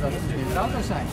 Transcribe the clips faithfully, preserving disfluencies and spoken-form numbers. Dat het in het auto zijn.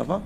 Ça va?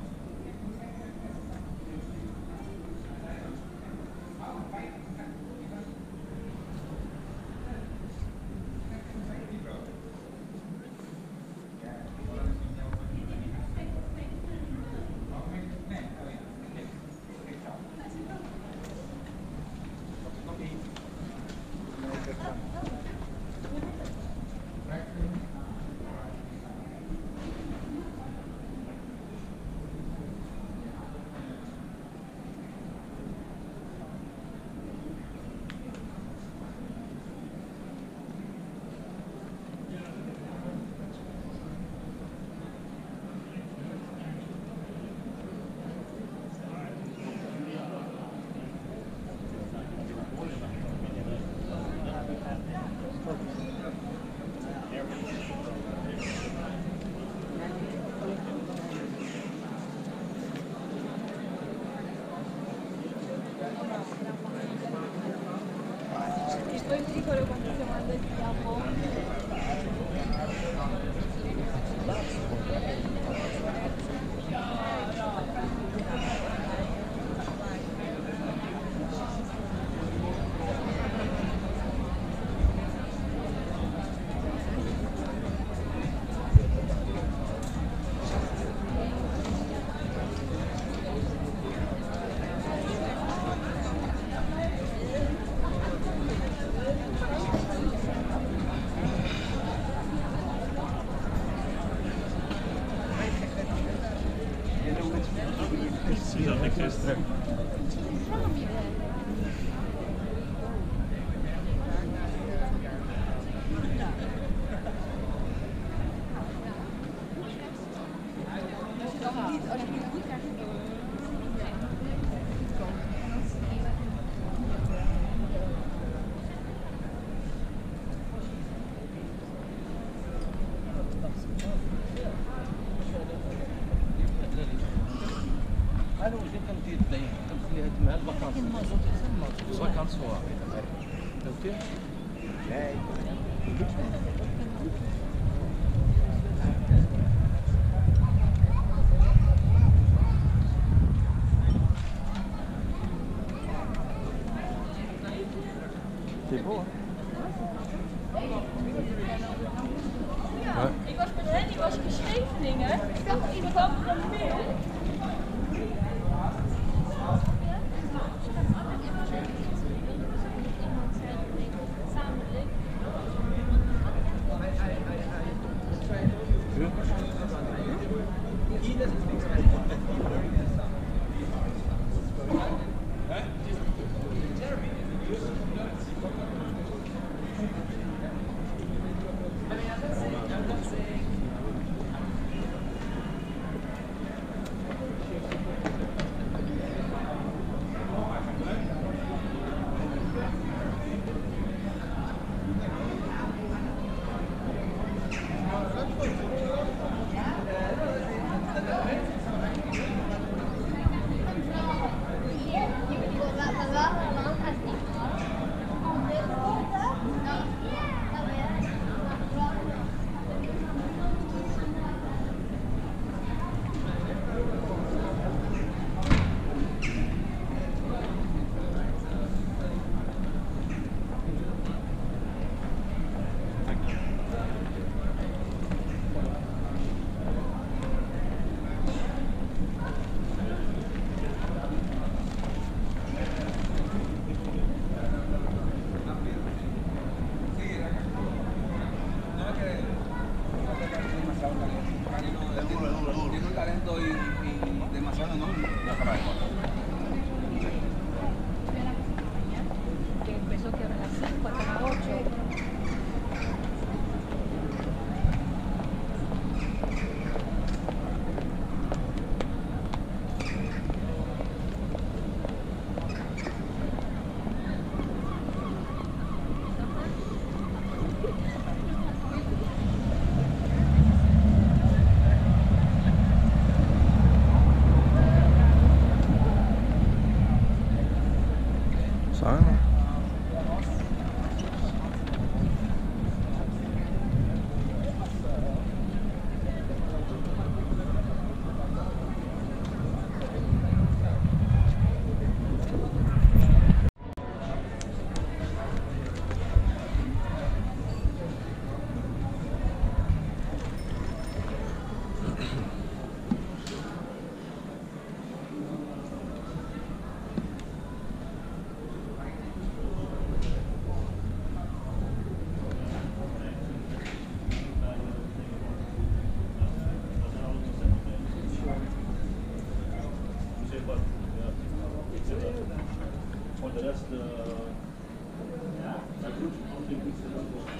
C'est beau, hein? Ja, ich war speziell, ich war in Schweflingen. Ich dachte, ich komme von Mühl. de rest, uh, ja, maar goed, ik denk niet dat het is.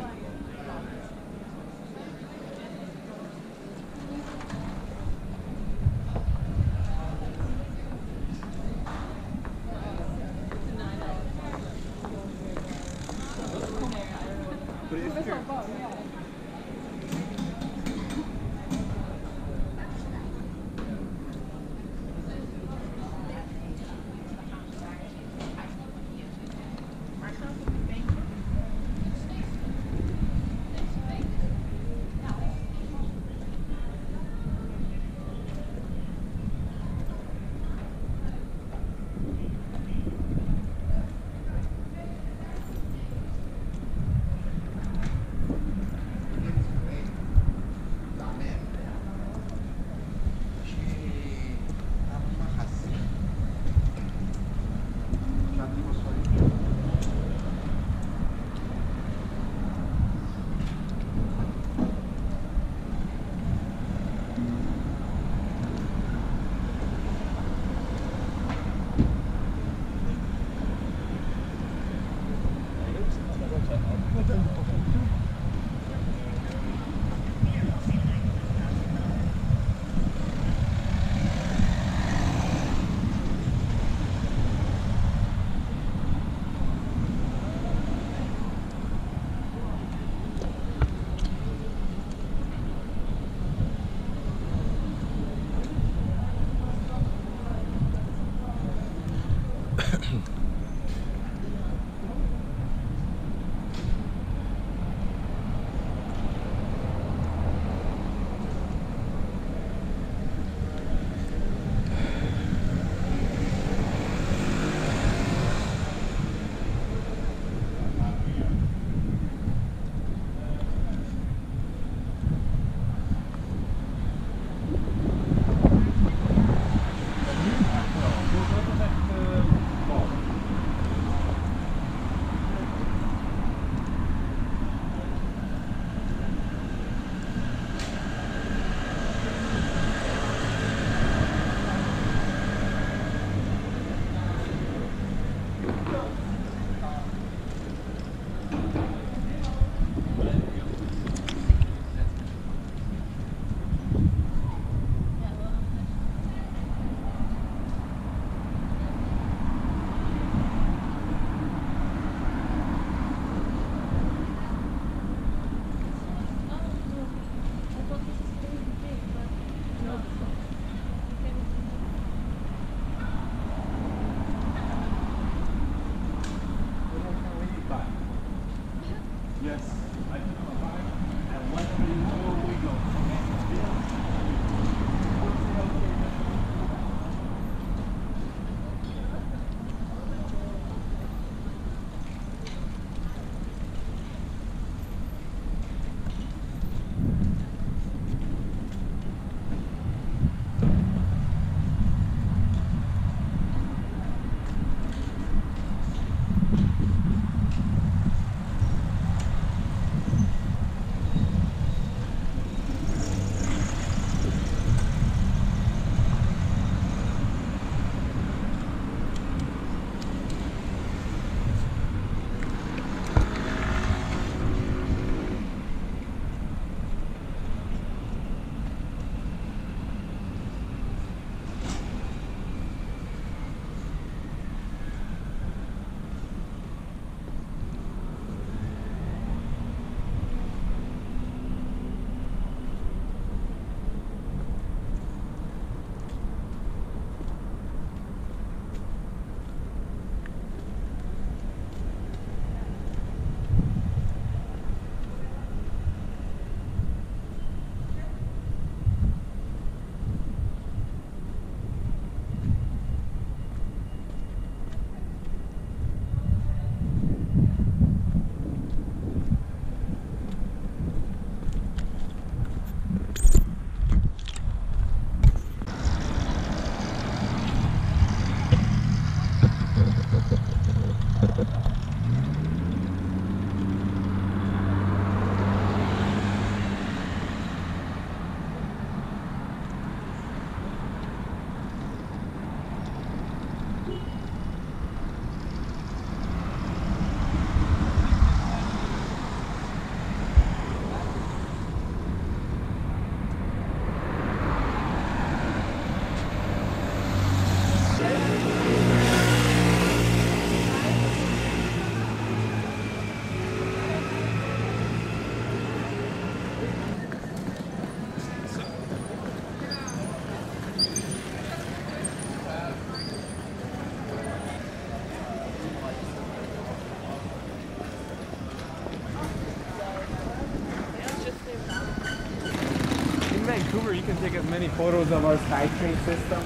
can take as many photos of our SkyTrain system.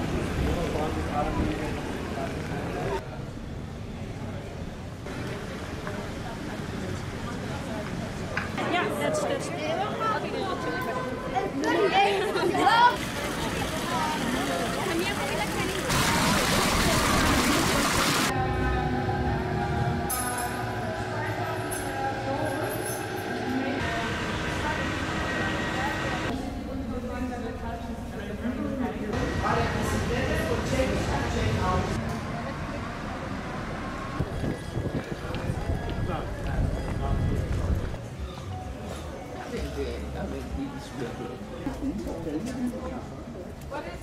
Yeah, that's that's. What is